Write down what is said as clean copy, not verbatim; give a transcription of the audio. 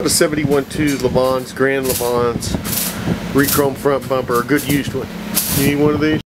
A 71.2 LeMans, Grand LeMans, re-chrome front bumper, a good used one. You need one of these?